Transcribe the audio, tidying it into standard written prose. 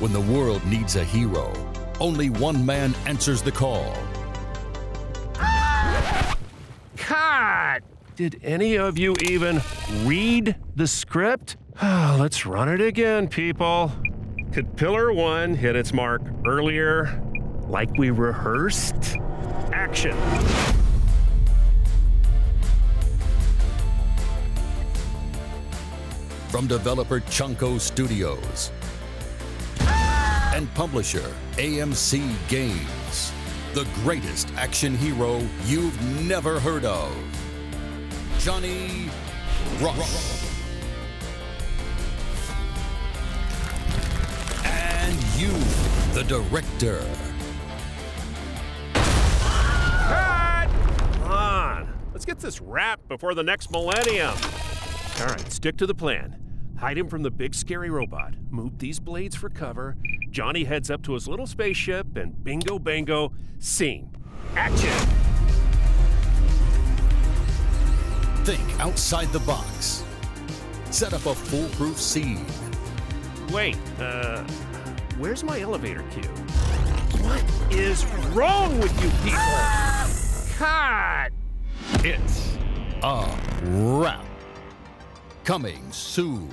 When the world needs a hero, only one man answers the call. God! Did any of you even read the script? Let's run it again, people. Could Pillar 1 hit its mark earlier, like we rehearsed? Action. From developer Chanko Studios and publisher AMC Games, the greatest action hero you've never heard of, Johnny Rush. And you, the director. Come on, let's get this wrapped before the next millennium. All right, stick to the plan. Hide him from the big scary robot, move these blades for cover, Johnny heads up to his little spaceship, and bingo bango, scene. Action! Think outside the box. Set up a foolproof scene. Wait, where's my elevator cue? What is wrong with you people? God! It's a wrap. Coming soon.